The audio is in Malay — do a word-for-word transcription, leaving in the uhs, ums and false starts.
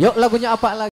Yuk, lagunya apa lagi?